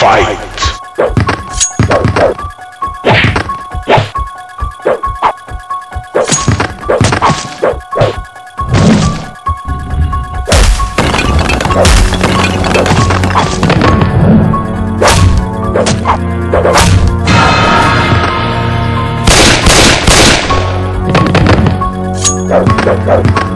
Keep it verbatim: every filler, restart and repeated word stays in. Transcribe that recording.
Fight! Go, go, go.